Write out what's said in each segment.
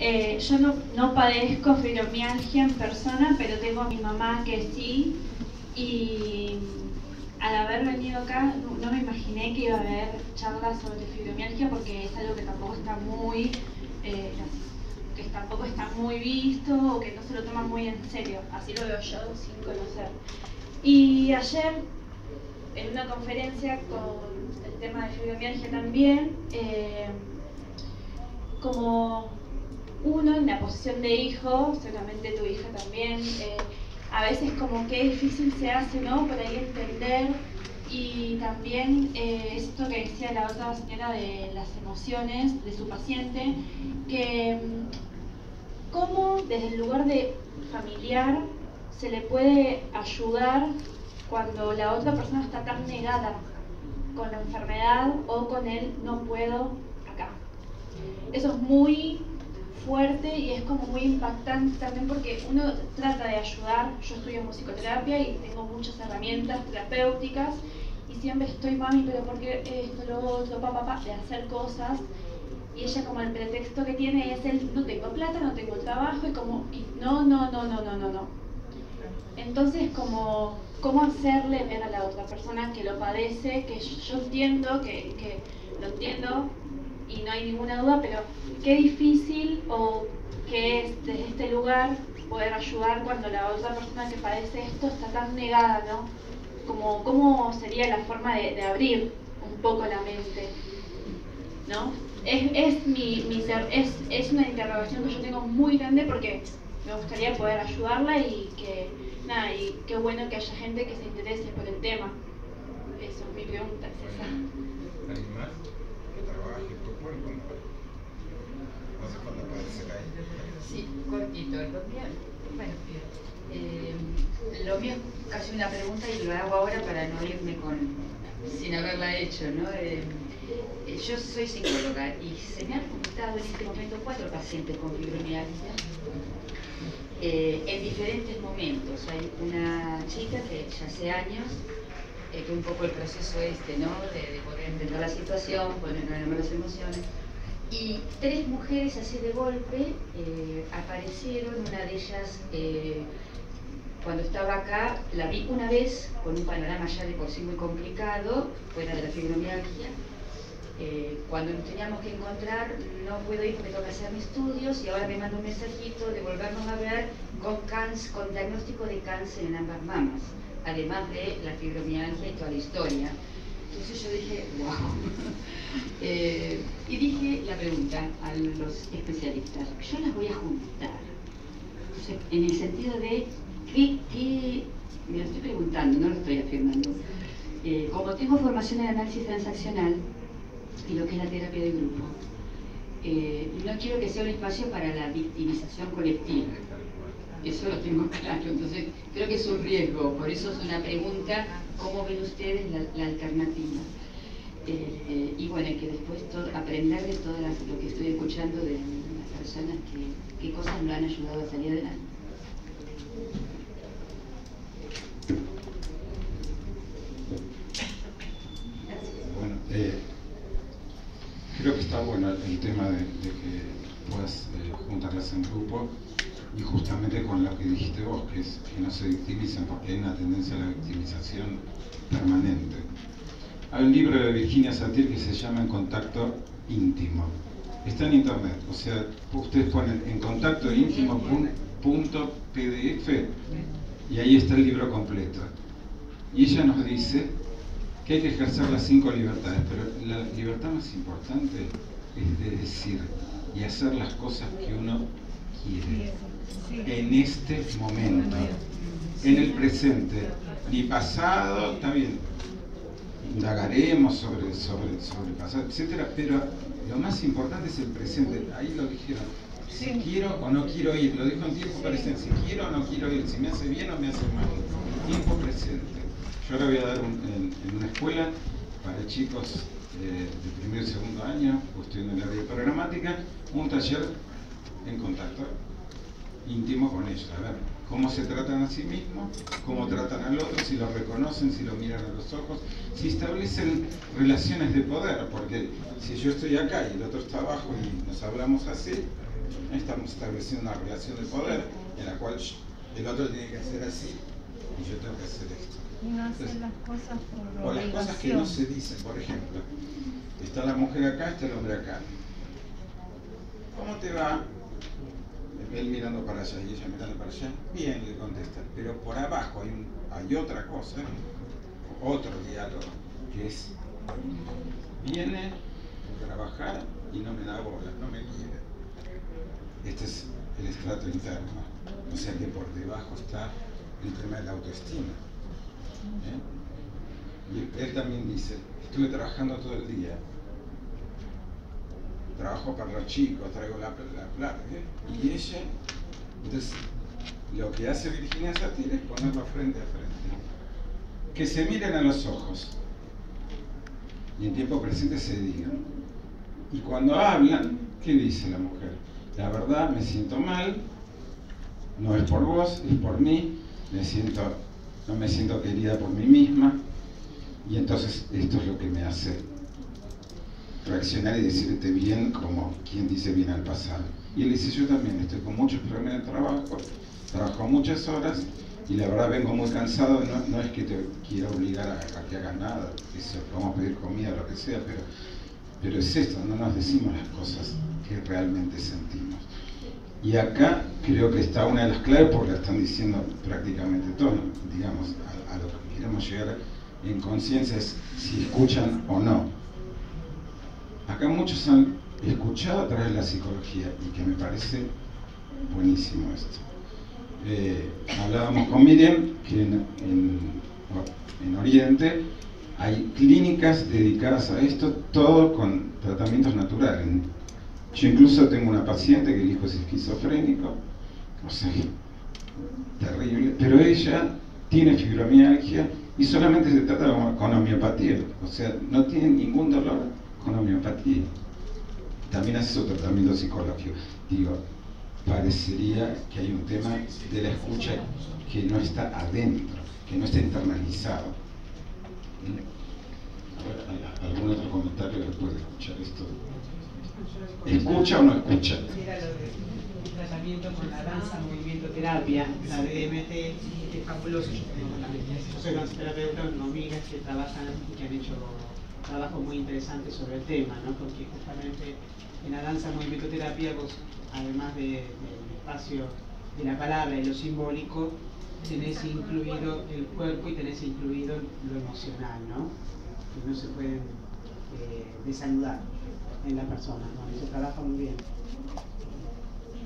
Yo no padezco fibromialgia en persona, pero tengo a mi mamá que sí, y al haber venido acá no me imaginé que iba a haber charlas sobre fibromialgia, porque es algo que tampoco está muy visto, o que no se lo toma muy en serio, así lo veo yo sin conocer. Y ayer en una conferencia con el tema de fibromialgia también, como uno en la posición de hijo, seguramente tu hija también, a veces como que difícil se hace, ¿no? Por ahí entender, y también esto que decía la otra señora de las emociones de su paciente, que cómo desde el lugar de familiar se le puede ayudar cuando la otra persona está tan negada con la enfermedad o con el no puedo acá. Eso es muy fuerte y es como muy impactante también, porque uno trata de ayudar. Yo estudio musicoterapia y tengo muchas herramientas terapéuticas y siempre estoy, mami, pero ¿por qué esto, lo otro, papá, de hacer cosas? Y ella, como el pretexto que tiene es el no tengo plata, no tengo trabajo, y como no. Entonces, como ¿cómo hacerle ver a la otra persona que lo padece? Que yo entiendo, que lo entiendo y no hay ninguna duda, pero qué difícil o qué es desde este lugar poder ayudar cuando la otra persona que padece esto está tan negada, ¿no? Como, ¿cómo sería la forma de abrir un poco la mente, ¿no? Es una interrogación que yo tengo muy grande, porque me gustaría poder ayudarla, y que nada, y qué bueno que haya gente que se interese por el tema. Eso, mi pregunta es esa. ¿Alguien más? Que trabaje tu cuerpo, no sé cuándo puede ser ahí. Sí, cortito. Lo mío es casi una pregunta y lo hago ahora para no irme sin haberla hecho, ¿no? Yo soy psicóloga y se me han juntado en este momento 4 pacientes con fibromialgia en diferentes momentos. Hay una chica que ya hace años, que un poco el proceso este, ¿no? De poder entender la situación, poner en nombre las emociones. Y 3 mujeres así de golpe aparecieron. Una de ellas, cuando estaba acá, la vi una vez con un panorama ya de por sí muy complicado, fuera de la fibromialgia. Cuando nos teníamos que encontrar, no puedo ir porque tengo que hacer mis estudios, y ahora me manda un mensajito de volvernos a ver con diagnóstico de cáncer en ambas mamas, además de la fibromialgia y toda la historia. Entonces yo dije, wow. Y dije la pregunta a los especialistas, yo las voy a juntar. Entonces, en el sentido de, me lo estoy preguntando, no lo estoy afirmando. Como tengo formación en análisis transaccional, y lo que es la terapia de grupo, no quiero que sea un espacio para la victimización colectiva, eso lo tengo claro. Entonces creo que es un riesgo, por eso es una pregunta: ¿cómo ven ustedes la alternativa? Y bueno, que después aprender de todo lo que estoy escuchando de las personas, qué cosas me han ayudado a salir adelante. Bueno, creo que está bueno el tema de que puedas juntarlas en grupo, y justamente con lo que dijiste vos, que es que no se victimicen, porque hay una tendencia a la victimización permanente. Hay un libro de Virginia Satir que se llama En Contacto Íntimo. Está en internet, o sea, ustedes ponen en contacto íntimo.pdf y ahí está el libro completo. Y ella nos dice que hay que ejercer las 5 libertades, pero la libertad más importante es de decir y hacer las cosas que uno quiere en este momento, en el presente. Ni pasado, está bien, indagaremos sobre el pasado, etcétera, pero lo más importante es el presente. Ahí lo dijeron, si quiero o no quiero ir, lo dijo en tiempo presente, si quiero o no quiero ir, si me hace bien o me hace mal, tiempo presente. Yo ahora voy a dar en una escuela para chicos de primer y segundo año, cuestión de la vida programática, un taller en contacto íntimo con ellos. A ver cómo se tratan a sí mismos, cómo tratan al otro, si lo reconocen, si lo miran a los ojos, si establecen relaciones de poder, porque si yo estoy acá y el otro está abajo y nos hablamos así, estamos estableciendo una relación de poder en la cual el otro tiene que hacer así y yo tengo que hacer esto. Y no hacer las cosas por obligación. O las cosas que no se dicen, por ejemplo, está la mujer acá, está el hombre acá. ¿Cómo te va? Él mirando para allá y ella mirando para allá. Bien, le contesta. Pero por abajo hay otra cosa, otro diálogo, que es, viene a trabajar y no me da bola, no me quiere. Este es el estrato interno. O sea que por debajo está el tema de la autoestima. Y él también dice, estuve trabajando todo el día. Trabajo para los chicos, traigo la plata. Y ella, entonces, lo que hace Virginia Satir es ponerlo frente a frente. Que se miren a los ojos. Y en tiempo presente se digan. Y cuando hablan, ¿qué dice la mujer? La verdad, me siento mal, no es por vos, es por mí, no me siento querida por mí misma. Y entonces esto es lo que me hace reaccionar y decirte bien, como quien dice bien al pasado. Y él dice, yo también estoy con muchos problemas de trabajo, trabajo muchas horas y la verdad vengo muy cansado. No es que te quiera obligar a que hagas nada, eso, vamos a pedir comida, lo que sea, pero es esto, no nos decimos las cosas que realmente sentimos. Y acá creo que está una de las claves, porque la están diciendo prácticamente todos, digamos, a lo que queremos llegar en conciencia es si escuchan o no. Acá muchos han escuchado a través de la psicología y que me parece buenísimo esto. Hablábamos con Miriam que en Oriente hay clínicas dedicadas a esto, todo con tratamientos naturales. Yo incluso tengo una paciente que el hijo es esquizofrénico, o sea, terrible, pero ella tiene fibromialgia y solamente se trata con homeopatía, o sea, no tiene ningún dolor. Con homeopatía también hace su tratamiento psicológico. Digo, parecería que hay un tema de la escucha que no está adentro, que no está internalizado. A ver, ¿algún otro comentario después de escuchar esto? ¿Escucha o no escucha? Era lo de tratamiento con la danza, movimiento terapia, la DMT, es fabuloso. Yo soy danzoterapeuta, unos migas que trabajan y que han hecho trabajo muy interesante sobre el tema, ¿no? Porque justamente en la danza movimientoterapia, vos, además del espacio de la palabra y lo simbólico, tenés incluido el cuerpo y tenés incluido lo emocional, ¿no? Que no se pueden desanudar en la persona, ¿no? Se trabaja muy bien. Sí,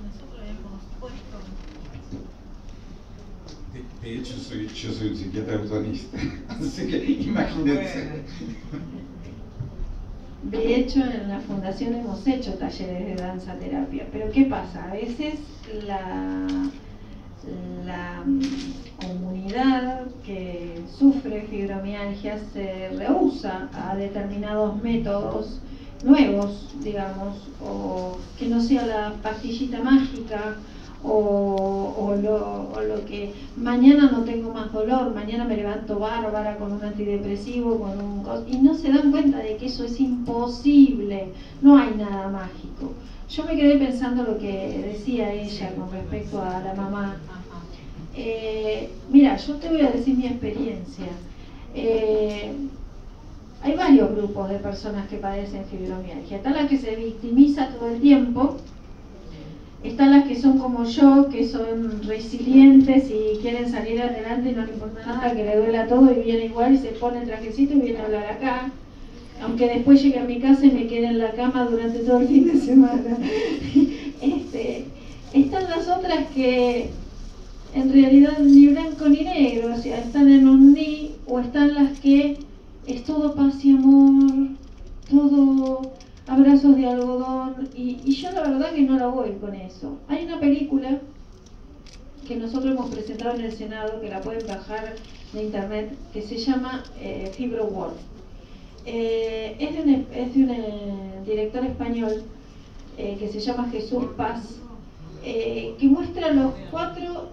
nosotros hemos puesto... De hecho, yo soy un psiquiatra eutonista, así que imagínense. De hecho, en la fundación hemos hecho talleres de danza terapia, pero ¿qué pasa? A veces la comunidad que sufre fibromialgia se rehúsa a determinados métodos nuevos, digamos, o que no sea la pastillita mágica, o lo que mañana no tengo más dolor, mañana me levanto bárbara con un antidepresivo, y no se dan cuenta de que eso es imposible, no hay nada mágico. Yo me quedé pensando lo que decía ella con respecto a la mamá. Mira, yo te voy a decir mi experiencia. Hay varios grupos de personas que padecen fibromialgia. Está la que se victimiza todo el tiempo, están las que son como yo, que son resilientes y quieren salir adelante y no le importa nada, que le duela todo y viene igual y se pone el trajecito y viene a hablar acá, aunque después llegue a mi casa y me quede en la cama durante todo el fin de semana. Están las otras que en realidad ni blanco ni negro, o sea, están en un ni, o están las que es todo paz y amor, todo... abrazos de algodón, y yo la verdad que no la voy con eso. Hay una película que nosotros hemos presentado en el Senado, que la pueden bajar de internet, que se llama Fibro World. Es de un director español que se llama Jesús Paz, que muestra las cuatro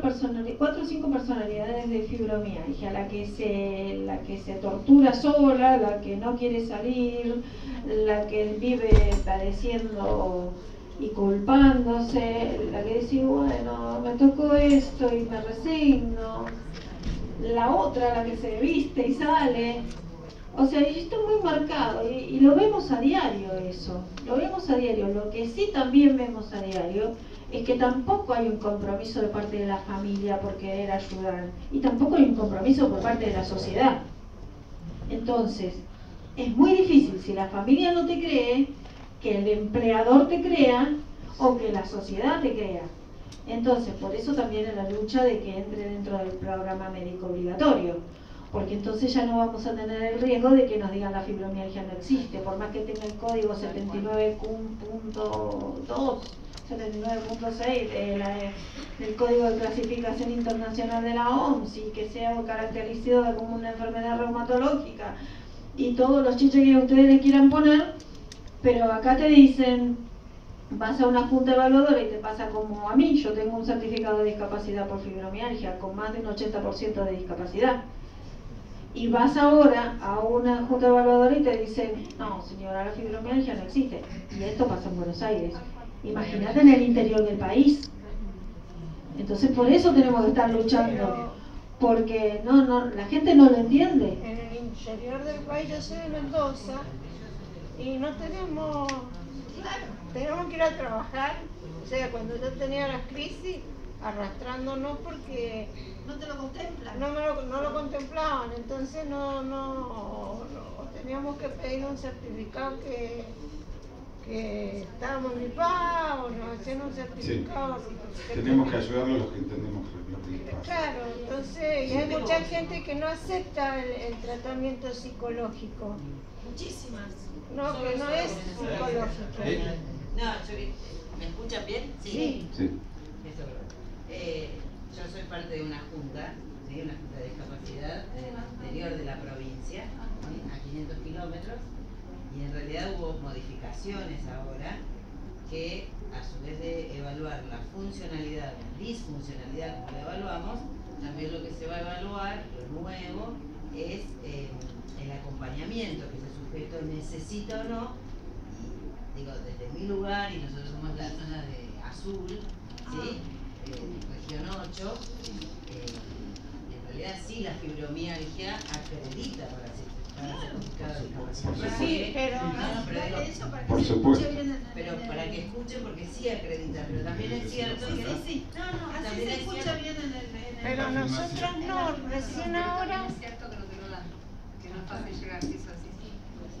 o cinco personalidades de fibromialgia: la que se tortura sola, la que no quiere salir, la que vive padeciendo y culpándose, la que dice, bueno, me tocó esto y me resigno, la otra, la que se viste y sale, o sea, y está muy marcado, y lo vemos a diario eso, lo vemos a diario. Lo que sí también vemos a diario es que tampoco hay un compromiso de parte de la familia por querer ayudar, y tampoco hay un compromiso por parte de la sociedad. Entonces, es muy difícil, si la familia no te cree, que el empleador te crea o que la sociedad te crea. Entonces, por eso también es la lucha de que entre dentro del programa médico obligatorio, porque entonces ya no vamos a tener el riesgo de que nos digan la fibromialgia no existe, por más que tenga el código 79.2, 79.6 del Código de Clasificación Internacional de la OMS, y que sea caracterizado como una enfermedad reumatológica y todos los chiches que ustedes le quieran poner, pero acá te dicen, vas a una junta evaluadora y te pasa como a mí. Yo tengo un certificado de discapacidad por fibromialgia con más de un 80% de discapacidad, y vas ahora a una junta evaluadora y te dicen, no señora, la fibromialgia no existe. Y esto pasa en Buenos Aires, imagínate en el interior del país. Entonces por eso tenemos que estar luchando, porque la gente no lo entiende. En el interior del país, yo soy de Mendoza y no tenemos, claro, tenemos que ir a trabajar. O sea, cuando yo tenía las crisis, arrastrándonos, porque no te lo contemplan, no lo contemplaban. Entonces no teníamos que pedir un certificado que estábamos gripados, nos hacían un certificado. Sí. Tenemos que ayudarlo a los que entendemos que lo. Claro, entonces, y hay mucha gente que no acepta el tratamiento psicológico. Muchísimas. No, que no es psicológico. ¿Me escuchan bien? Sí. Sí. Yo soy parte de una junta, ¿sí? Una junta de discapacidad en el interior de la provincia, ¿sí? A 500 kilómetros. Y en realidad hubo modificaciones ahora que, a su vez de evaluar la funcionalidad, la disfuncionalidad, como la evaluamos, también lo que se va a evaluar, lo nuevo, es el acompañamiento que ese sujeto necesita o no. Y, digo, desde mi lugar, y nosotros somos la zona de Azul, ¿sí? Región 8, en realidad sí la fibromialgia acredita para asistir. Pero para que escuche, porque sí acredita, pero también es cierto que sí. Así se escucha bien en el. Pero nosotros no, recién ahora. Es cierto que no te lo dan, que no es fácil llegar, si eso así, sí.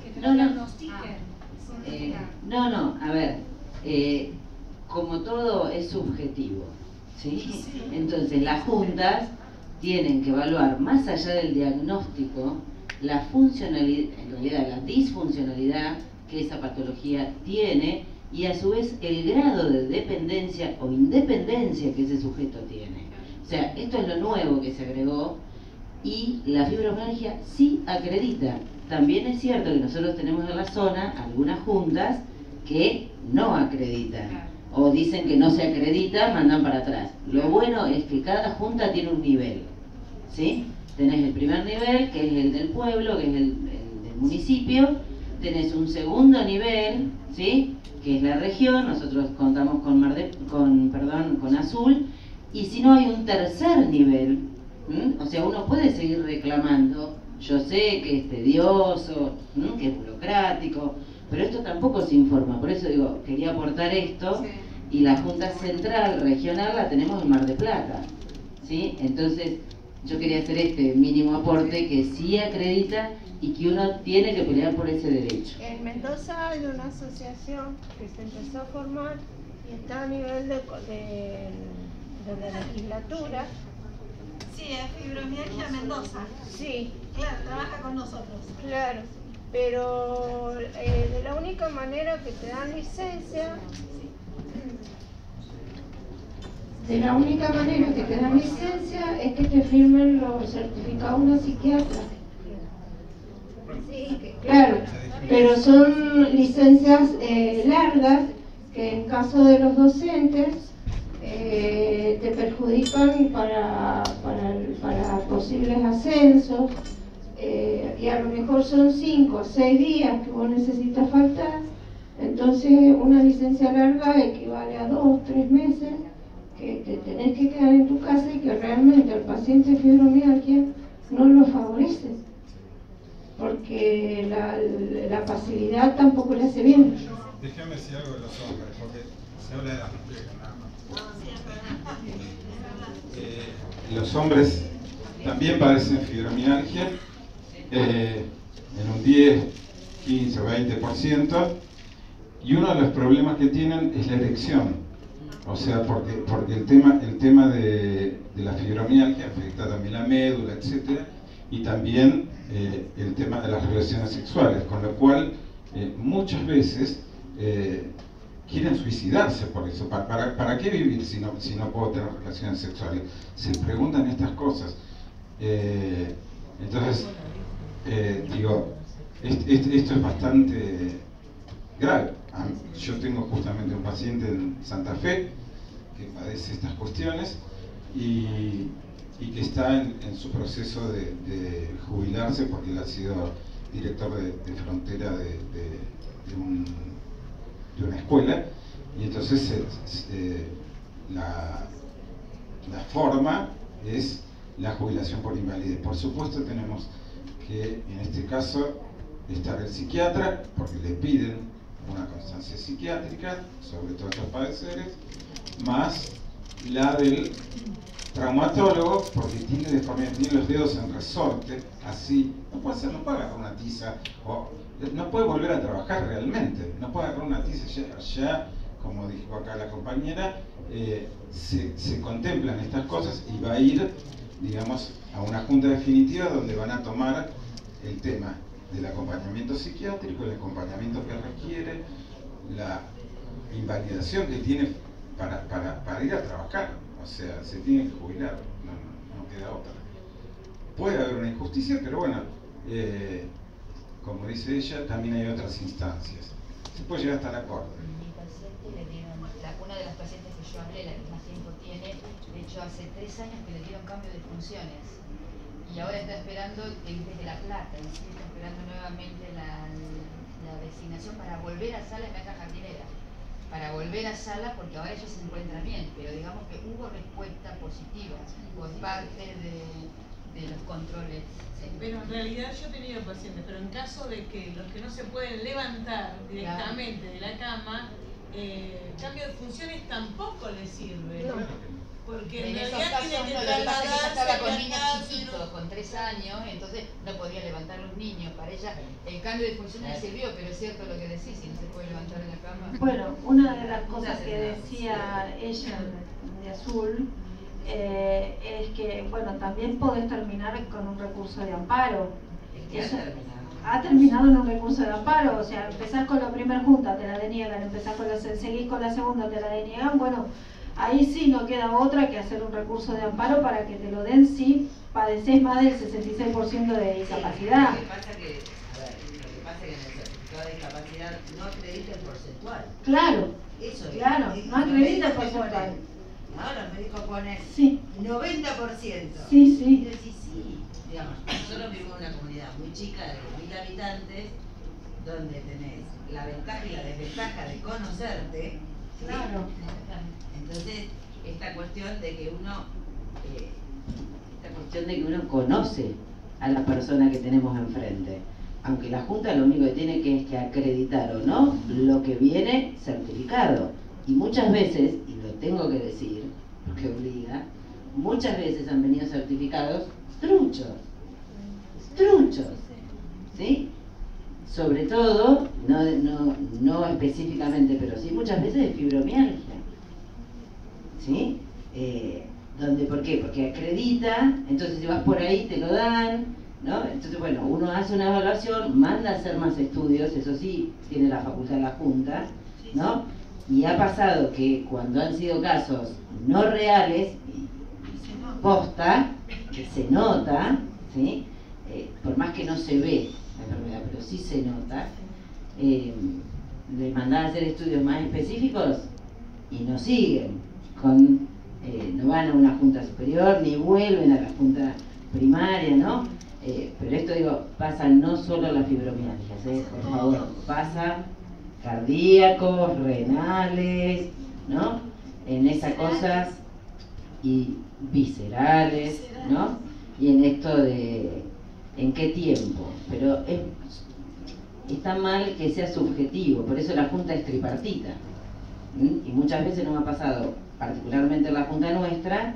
Que te lo diagnostiquen. No, a ver, como todo es subjetivo, ¿sí? Entonces las juntas tienen que evaluar, más allá del diagnóstico, la funcionalidad, en realidad la disfuncionalidad que esa patología tiene, y a su vez el grado de dependencia o independencia que ese sujeto tiene. O sea, esto es lo nuevo que se agregó, y la fibromialgia sí acredita. También es cierto que nosotros tenemos en la zona algunas juntas que no acreditan, o dicen que no se acredita, mandan para atrás. Lo bueno es que cada junta tiene un nivel, ¿sí? Tenés el primer nivel, que es el del pueblo, que es el del municipio. Tenés un segundo nivel, ¿sí? Que es la región. Nosotros contamos con Azul. Y si no, hay un tercer nivel. O sea, uno puede seguir reclamando. Yo sé que es tedioso, que es burocrático, pero esto tampoco se informa. Por eso digo, quería aportar esto. Sí. Y la Junta Central Regional la tenemos en Mar del Plata, ¿sí? Entonces, yo quería hacer este mínimo aporte, que sí acredita y que uno tiene que pelear por ese derecho. En Mendoza hay una asociación que se empezó a formar y está a nivel de la legislatura. Sí, es Fibromialgia Mendoza. Sí. Claro, trabaja con nosotros. Claro, pero de la única manera que te dan licencia... De la única manera que te dan licencia es que te firmen los certificados una psiquiatra. Sí, claro, pero son licencias largas que en caso de los docentes te perjudican para posibles ascensos, y a lo mejor son 5 o 6 días que vos necesitas faltar Entonces una licencia larga equivale a 2 o 3 meses que te tenés que quedar en tu casa y que realmente al paciente fibromialgia no lo favorece, porque la pasividad tampoco le hace bien. Déjame decir algo de los hombres, porque se habla de las mujeres nada más. Los hombres también padecen fibromialgia en un 10, 15 o 20%, y uno de los problemas que tienen es la erección. O sea, porque el tema de la fibromialgia afecta también la médula, etc. Y también el tema de las relaciones sexuales, con lo cual muchas veces quieren suicidarse por eso. ¿Para qué vivir si no puedo tener relaciones sexuales? Se preguntan estas cosas. Entonces, digo, esto es bastante grave. Yo tengo justamente un paciente en Santa Fe que padece estas cuestiones y que está en su proceso de jubilarse, porque él ha sido director de frontera de una escuela, y entonces la forma es la jubilación por invalidez. Por supuesto tenemos que en este caso estar el psiquiatra, porque le piden una constancia psiquiátrica sobre todos estos padeceres, más la del traumatólogo, porque tiene deformidad, tiene los dedos en resorte, así, no puede agarrar una tiza, o no puede volver a trabajar realmente, no puede agarrar una tiza. Ya como dijo acá la compañera, se contemplan estas cosas y va a ir, digamos, a una junta definitiva donde van a tomar el tema del acompañamiento psiquiátrico, el acompañamiento que requiere, la invalidación que tiene para ir a trabajar. O sea, se tiene que jubilar, no queda otra. Puede haber una injusticia, pero bueno, como dice ella, también hay otras instancias. Se puede llegar hasta la corte. Mi paciente le dieron, una de las pacientes que yo hablé, la que más tiempo tiene, de hecho hace 3 años que le dieron cambio de funciones. Y ahora está esperando desde La Plata, es decir, está esperando nuevamente la designación para volver a sala en Vaca Jardinera. Para volver a sala, porque ahora ella se encuentra bien, pero digamos que hubo respuesta positiva por parte de los controles. Sí. Bueno, en realidad yo he tenido pacientes, pero en caso de que los que no se pueden levantar directamente de la cama, cambio de funciones tampoco les sirve. No. Porque en esos casos no, lo que pasa es que estaba con niños chiquitos, con 3 años, entonces no podía levantar los niños. Para ella el cambio de funciones le sirvió, pero es cierto lo que decís, si no se puede levantar en la cama. Bueno, una de las cosas que decía ella de azul es que, bueno, también podés terminar con un recurso de amparo. Eso, ha terminado en un recurso de amparo. O sea, empezás con la primera junta, te la deniegan, seguís con la segunda, te la deniegan, bueno. Ahí sí no queda otra que hacer un recurso de amparo para que te lo den si padeces más del 66% de discapacidad. Sí, lo que pasa es que en el certificado de discapacidad no acredita el porcentual. Claro, eso es. Claro, no acredita el porcentual. Ahora los médicos ponen 90%. Sí, sí. Entonces, sí. Digamos, nosotros vivimos en una comunidad muy chica de 2.000 habitantes, donde tenés la ventaja y la desventaja de conocerte. Claro. Entonces, esta cuestión de que uno conoce a la persona que tenemos enfrente, aunque la Junta lo único que tiene es que acreditar o no lo que viene certificado. Y muchas veces, y lo tengo que decir, porque obliga, muchas veces han venido certificados truchos, ¿sí? Sobre todo, no específicamente, pero sí muchas veces de fibromialgia. ¿Sí? ¿Por qué? Porque acredita, entonces si vas por ahí te lo dan, ¿no? Entonces, bueno, uno hace una evaluación, manda a hacer más estudios, eso sí, tiene la facultad de la Junta, ¿no? Y ha pasado que cuando han sido casos no reales, posta, que se nota, ¿sí? Por más que no se ve la enfermedad, pero sí se nota, le mandan a hacer estudios más específicos y no siguen. No van a una junta superior ni vuelven a la junta primaria, ¿no? Pero esto, digo, pasa no solo a la fibromialgia, ¿sí? Por favor, pasa cardíacos, renales, ¿no? En esas cosas y viscerales, ¿no? Y en esto de en qué tiempo, pero es, está mal que sea subjetivo, por eso la Junta es tripartita. Y muchas veces nos ha pasado, particularmente en la Junta nuestra,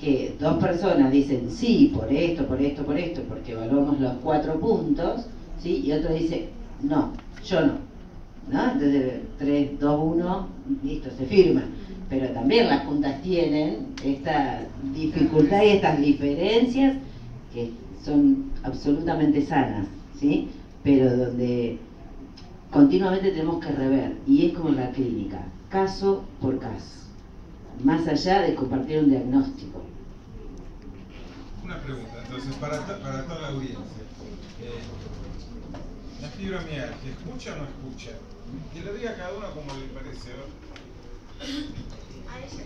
que dos personas dicen sí, por esto, por esto, por esto, porque evaluamos los 4 puntos, ¿sí? Y otro dice, no, yo no, ¿no? Entonces 3, 2, 1, listo, se firma. Pero también las juntas tienen esta dificultad y estas diferencias que son absolutamente sanas, ¿sí? Pero donde continuamente tenemos que rever, y es como en la clínica, caso por caso, más allá de compartir un diagnóstico. Una pregunta, entonces, para toda la audiencia. La fibromialgia, ¿escucha o no escucha? Que le diga a cada uno como le parece, ¿no? A ella.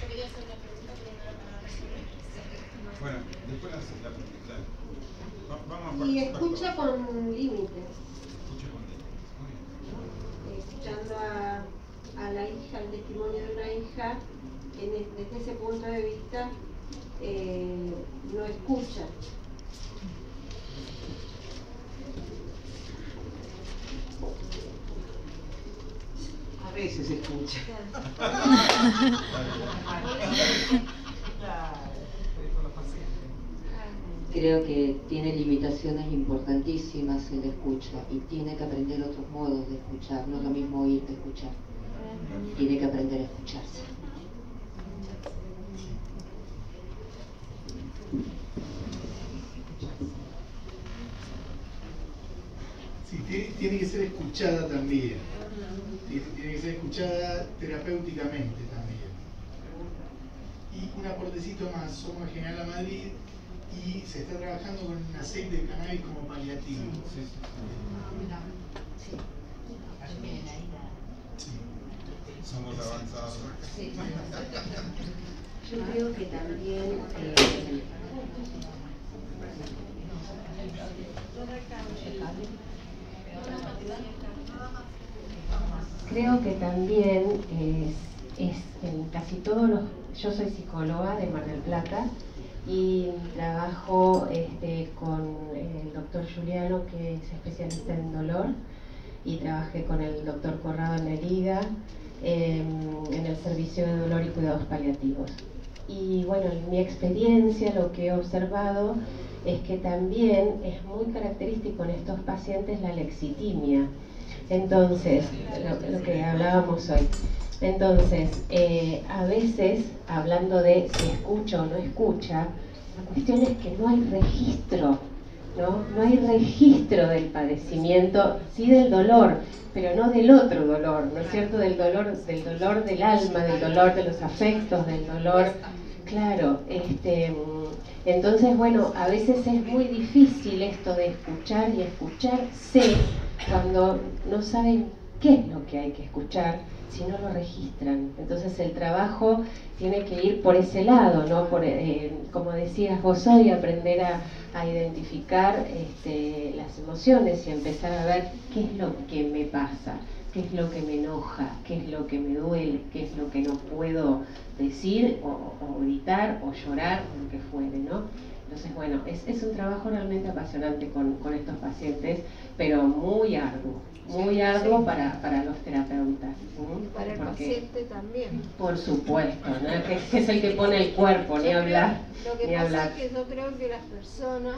Bueno, yo quería hacer la pregunta, pero no la palabra. Bueno, después la pregunta. Vamos a y escucha con límites. Escucha con límites. Escuchando a la hija, el testimonio de una hija, desde ese punto de vista, no escucha. A veces se escucha. Creo que tiene limitaciones importantísimas en la escucha y tiene que aprender otros modos de escuchar, no es lo mismo oír que escuchar. Tiene que aprender a escucharse. Sí, tiene que ser escuchada también. Tiene que ser escuchada terapéuticamente también. Y un aportecito más, somos General a Madrid y se está trabajando con un aceite de cannabis como paliativo. Sí, sí, sí. Sí. Somos avanzados. Sí. Yo creo que también creo que también es en casi todos los... Yo soy psicóloga de Mar del Plata y trabajo con el doctor Giuliano, que es especialista en dolor, y trabajé con el doctor Corrado en herida, en el servicio de dolor y cuidados paliativos. Y bueno, en mi experiencia, lo que he observado es que también es muy característico en estos pacientes la lexitimia. Entonces, lo que hablábamos hoy, entonces, a veces, hablando de si escucha o no escucha, la cuestión es que no hay registro, ¿no? No hay registro del padecimiento, sí del dolor, pero no del otro dolor, ¿no es cierto? Del dolor del alma, del dolor de los afectos, del dolor... Claro, entonces, bueno, a veces es muy difícil esto de escuchar y escucharse cuando no saben qué es lo que hay que escuchar, si no lo registran. Entonces el trabajo tiene que ir por ese lado, ¿no? Por, como decías vos hoy, aprender a identificar las emociones y empezar a ver qué es lo que me pasa, qué es lo que me enoja, qué es lo que me duele, qué es lo que no puedo decir o gritar o llorar o lo que fuere, ¿no? Entonces, bueno, es un trabajo realmente apasionante con estos pacientes, pero muy arduo para los terapeutas. ¿Sí? Para el paciente también. Por supuesto, ¿no? Que es el que pone el cuerpo, ni hablar. Lo que pasa hablar. Es que yo creo que las personas...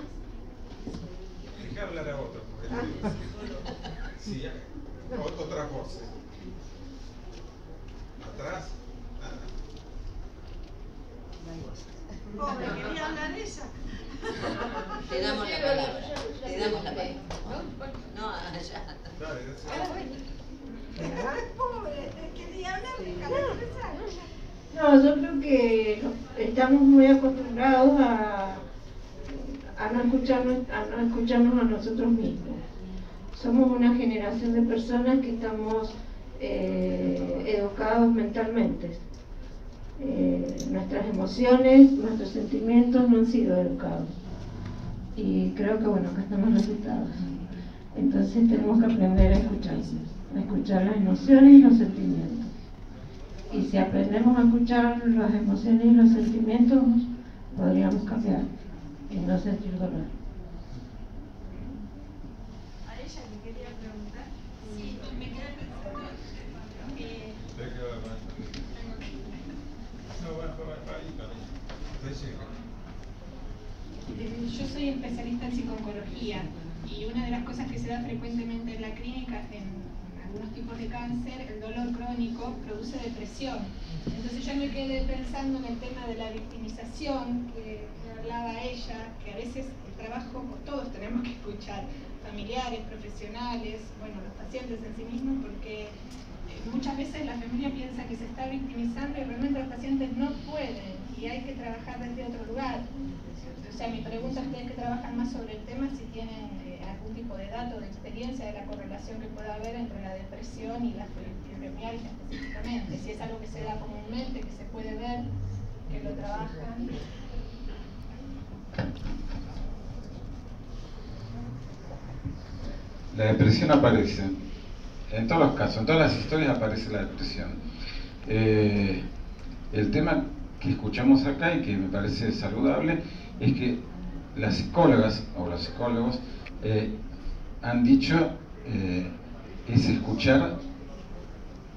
Deja hablar a otros, porque sí, otras voces. Atrás, nada. No hay voces. Pobre, quería hablar de ella. Te damos la palabra. Te damos la palabra. No, allá. Pobre, quería hablar de ella. No, yo creo que estamos muy acostumbrados a no escucharnos a nosotros mismos. Somos una generación de personas que estamos educados mentalmente. Nuestras emociones, nuestros sentimientos no han sido educados y creo que bueno, acá están los resultados. Entonces tenemos que aprender a escucharnos. escuchar las emociones y los sentimientos. Y si aprendemos a escuchar las emociones y los sentimientos, podríamos cambiar y no sentir dolor. A ella le quería preguntar. Sí, me queda pensando. Yo soy especialista en psicología y una de las cosas que se da frecuentemente en la clínica, en algunos tipos de cáncer, el dolor crónico produce depresión. Entonces yo me quedé pensando en el tema de la victimización que hablaba ella, que a veces el trabajo, todos tenemos que escuchar, familiares, profesionales, bueno, los pacientes en sí mismos, porque muchas veces la familia piensa que se está victimizando y realmente los pacientes no pueden y hay que trabajar desde otro lugar. O sea, mi pregunta es ustedes que trabajan más sobre el tema, si tienen algún tipo de dato, de experiencia, de la correlación que pueda haber entre la depresión y la fibromialgia específicamente, si es algo que se da comúnmente, que se puede ver, que lo trabajan. La depresión aparece en todos los casos, en todas las historias aparece la depresión. El tema que escuchamos acá y que me parece saludable es que las psicólogas o los psicólogos han dicho es escuchar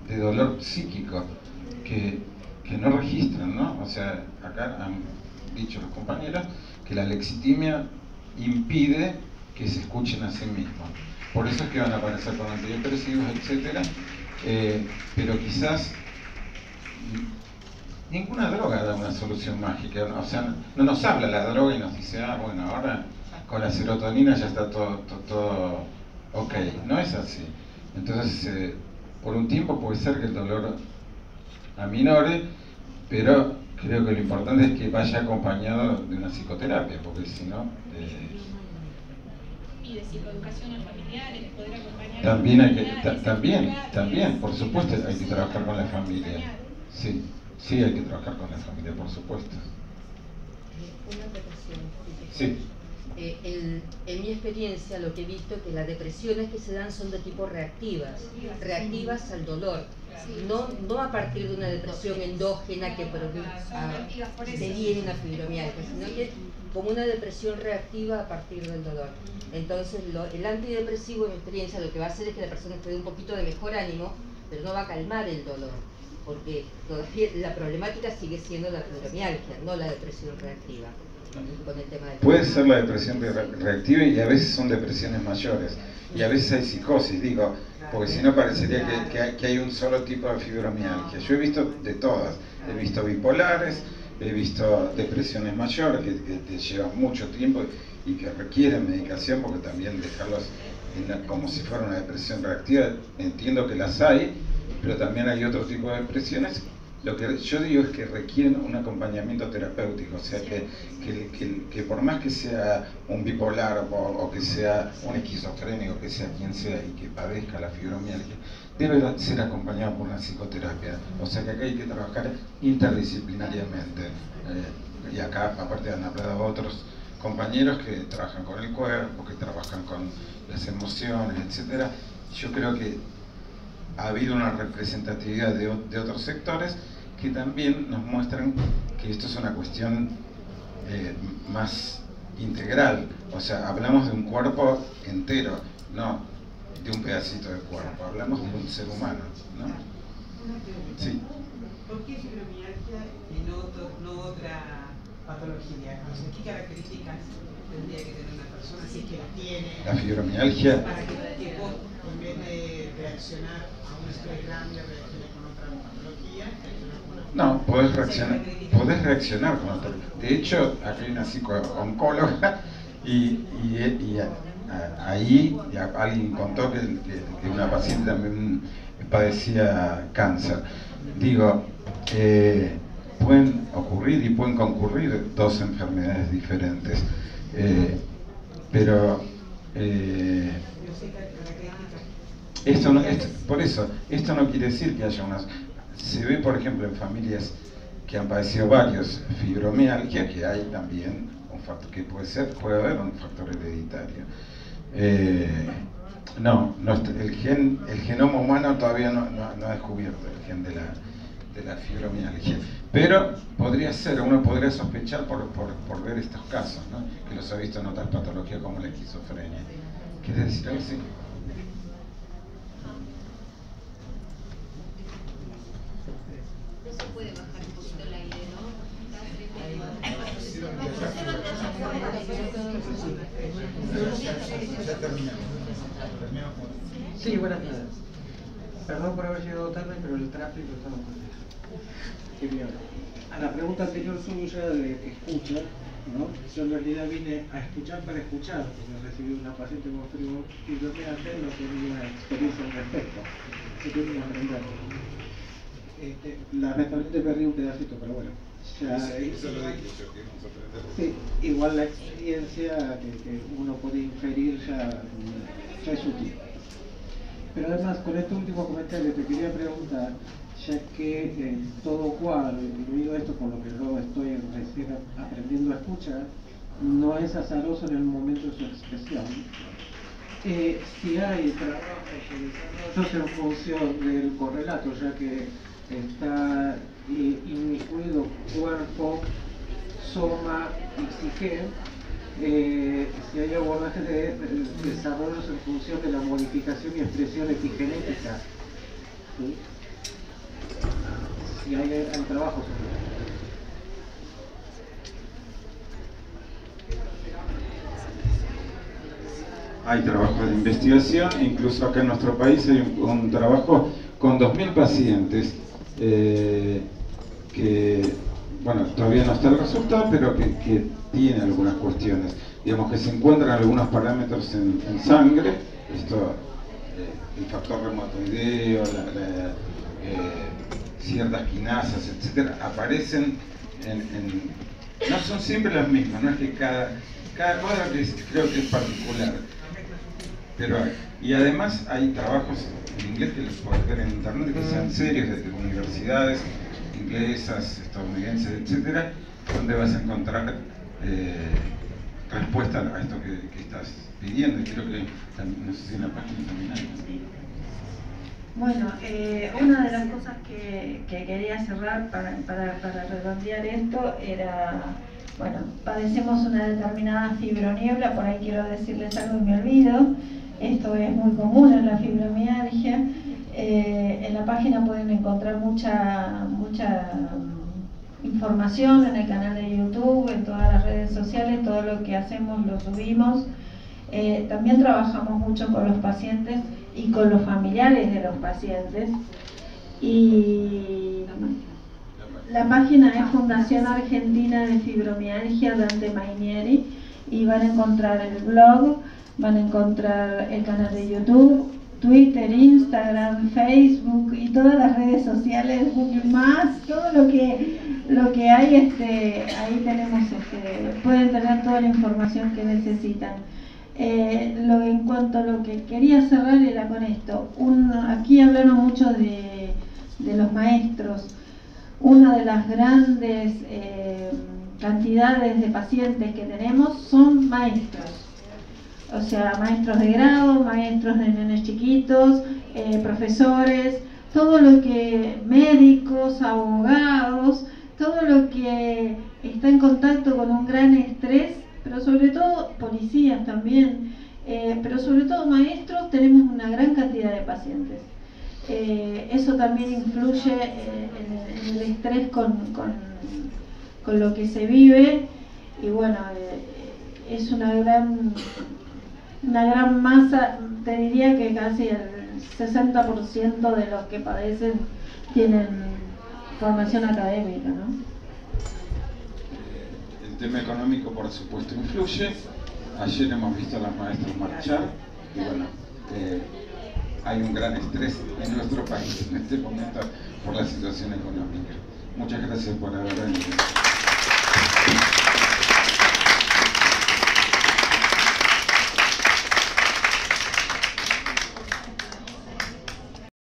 de dolor psíquico que no registran, ¿no? O sea, acá han dicho los compañeros que la lexitimia impide que se escuchen a sí mismos. Por eso es que van a aparecer con antidepresivos, etc. Pero quizás ninguna droga da una solución mágica. O sea, no nos habla la droga y nos dice, ah, bueno, ahora con la serotonina ya está todo ok. No es así. Entonces, por un tiempo puede ser que el dolor aminore, pero creo que lo importante es que vaya acompañado de una psicoterapia, porque si no... y de psicoeducación a familiares, poder acompañar también a familiares, también, por supuesto hay que trabajar con la familia. Sí, hay que trabajar con la familia, por supuesto. Una depresión. Sí. En mi experiencia lo que he visto es que las depresiones que se dan son de tipo reactivas al dolor. No a partir de una depresión endógena que deriva una fibromialgia, sino que como una depresión reactiva a partir del dolor. Entonces el antidepresivo, en mi experiencia, lo que va a hacer es que la persona esté un poquito de mejor ánimo, pero no va a calmar el dolor, porque todavía la problemática sigue siendo la fibromialgia, no la depresión reactiva. Con el tema de puede ser la depresión reactiva y a veces son depresiones mayores y a veces hay psicosis, digo, porque si no parecería que hay un solo tipo de fibromialgia. Yo he visto de todas, he visto bipolares, he visto depresiones mayores que llevan mucho tiempo y que requieren medicación, porque también dejarlos como si fuera una depresión reactiva, entiendo que las hay, pero también hay otro tipo de depresiones. Lo que yo digo es que requieren un acompañamiento terapéutico, o sea que por más que sea un bipolar o que sea un esquizofrénico, que sea quien sea y que padezca la fibromialgia, debe ser acompañado por una psicoterapia. O sea que acá hay que trabajar interdisciplinariamente. Y acá aparte han hablado otros compañeros que trabajan con el cuerpo, que trabajan con las emociones, etc. Yo creo que ha habido una representatividad de otros sectores que también nos muestran que esto es una cuestión más integral. O sea, hablamos de un cuerpo entero, no de un pedacito de cuerpo, hablamos de un ser humano, ¿no? Sí. ¿Por qué fibromialgia y no otra patología? O sea, ¿qué características tendría que tener una persona si es que la tiene? La fibromialgia. Para que vos, en vez de reaccionar a un estrés grande, reacciones con otra patología. No, podés reaccionar con otra. De hecho, acá hay una psico-oncóloga y alguien contó que una paciente también padecía cáncer. Digo, pueden ocurrir y pueden concurrir dos enfermedades diferentes, pero esto no quiere decir que haya unas... Se ve, por ejemplo, en familias que han padecido varios fibromialgia, que hay también un factor que puede haber un factor hereditario. No, el genoma humano todavía no ha descubierto el gen de la fibromialgia. Pero podría ser, uno podría sospechar por ver estos casos, ¿no? Que los ha visto en otras patologías como la esquizofrenia. ¿Quieres decir algo así? Sí, buenas tardes. Perdón por haber llegado tarde, pero el tráfico estaba con eso. A la pregunta anterior suya de que escucha, ¿no? Yo en realidad vine a escuchar para escuchar, porque recibí una paciente con fibromialgia, no tenía una experiencia al respecto. Así que vine a aprender. Lamentablemente perdí un pedacito, pero bueno. Ya, eso lo dije yo, que vamos a aprender. Sí, igual la experiencia que uno puede inferir ya es útil. Pero además, con este último comentario te quería preguntar, ya que todo cuadro, incluido esto con lo que yo estoy recién aprendiendo a escuchar, no es azaroso en el momento de su expresión. Si hay trabajos en función del correlato, ya que está inmiscuido cuerpo, soma y psique, si hay abordaje de desarrollos en función de la modificación y expresión epigenética, ¿sí? Si hay trabajo sobre eso. Hay trabajos de investigación, incluso acá en nuestro país hay un trabajo con 2000 pacientes que, bueno, todavía no está el resultado, pero que tiene algunas cuestiones, digamos que se encuentran algunos parámetros en sangre, esto, el factor reumatoideo, ciertas quinasas, etcétera, aparecen no son siempre las mismas, no es que cada cuadro creo que es particular, pero hay, y además hay trabajos en inglés que los puedes ver en internet, que sean serios, de universidades inglesas, estadounidenses, etcétera, donde vas a encontrar respuesta a esto que estás pidiendo, y creo que también, no sé si en la página también hay. Sí. Bueno, una de las cosas que quería cerrar para redondear esto era, bueno, padecemos una determinada fibroniebla, por ahí quiero decirles algo y me olvido, esto es muy común en la fibromialgia. En la página pueden encontrar mucha información, en el canal de YouTube, en todas las redes sociales, todo lo que hacemos lo subimos. También trabajamos mucho con los pacientes y con los familiares de los pacientes. Y la página es Fundación Argentina de Fibromialgia Dante Mainieri, y van a encontrar el blog, van a encontrar el canal de YouTube, Twitter, Instagram, Facebook y todas las redes sociales, Google+, todo lo que hay, ahí tenemos, pueden tener toda la información que necesitan. En cuanto a lo que quería cerrar era con esto, aquí hablaron mucho de los maestros. Una de las grandes cantidades de pacientes que tenemos son maestros. O sea, maestros de grado, maestros de nenes chiquitos, profesores, todo lo que, médicos, abogados, todo lo que está en contacto con un gran estrés, pero sobre todo policías también, pero sobre todo maestros, tenemos una gran cantidad de pacientes. Eso también influye en el estrés con lo que se vive, y bueno, es una gran masa, te diría que casi el 60% de los que padecen tienen formación académica, ¿no? El tema económico, por supuesto, influye. Ayer hemos visto a las maestras marchar, y bueno, hay un gran estrés en nuestro país en este momento por la situación económica. Muchas gracias por haber venido.